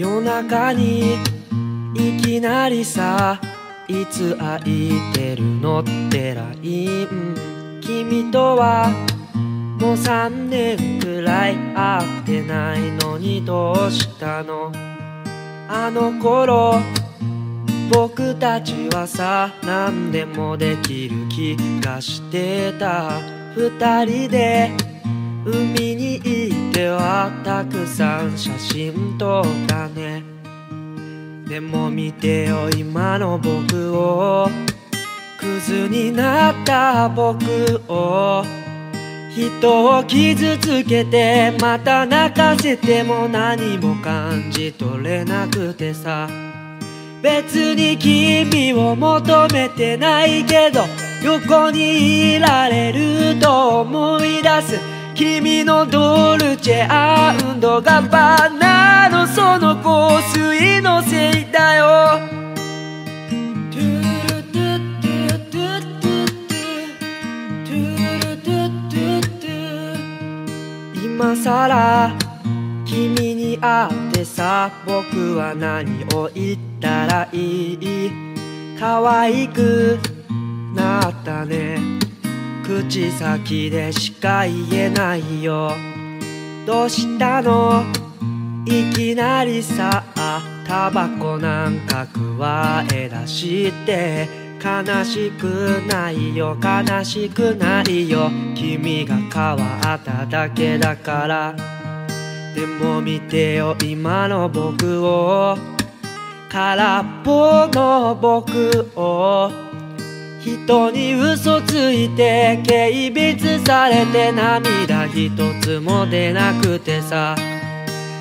夜中にいきなりさ、いつ会いてるのって LINE。 君とはもう3年くらい会ってないのにどうしたの？あの頃僕たちはさ、何でもできる気がしてた。2人で海に行ってはたくさん写真撮ったね。でも見てよ今の僕を、クズになった僕を。人を傷つけてまた泣かせても何も感じ取れなくてさ。別に君を求めてないけど、横にいられると思い出す君のドルチェ&ガバナのその香水のせいだよ。今さら君に会ってさ、僕は何を言ったらいい？可愛くなったね。口先でしか言えないよ。どうしたの？いきなりさ、タバコなんかくわえだして。悲しくないよ、悲しくないよ。君が変わっただけだから。でも見てよ今の僕を、空っぽの僕を。人に嘘ついて軽蔑されて涙一つも出なくてさ。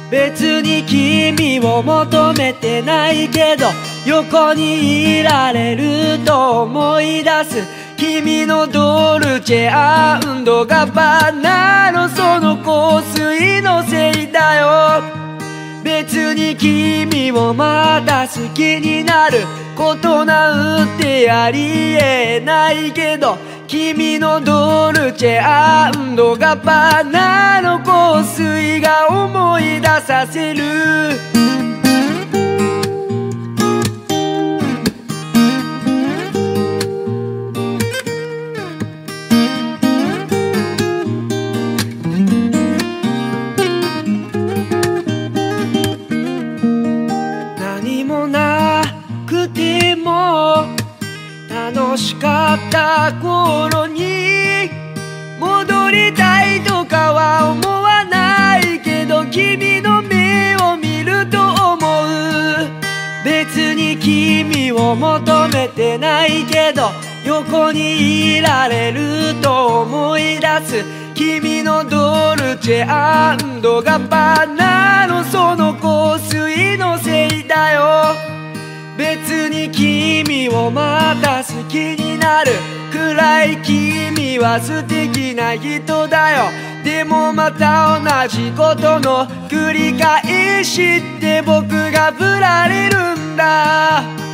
別に君を求めてないけど、横にいられると思い出す君のドルチェ&ガバナのその香水のせいだよ。別に君をまた好きになることなんてありえないけど、君のドルチェ&ガバナの香水が思い出させる。楽しかった頃に戻りたいとかは思わないけど、君の目を見ると思う。別に君を求めてないけど、横にいられると思い出す君のドルチェ&ガバナのその香水のせいだよ。別に君をまた好きになるくらい君は素敵な人だよ。でもまた同じことの繰り返しって僕が振られるんだ。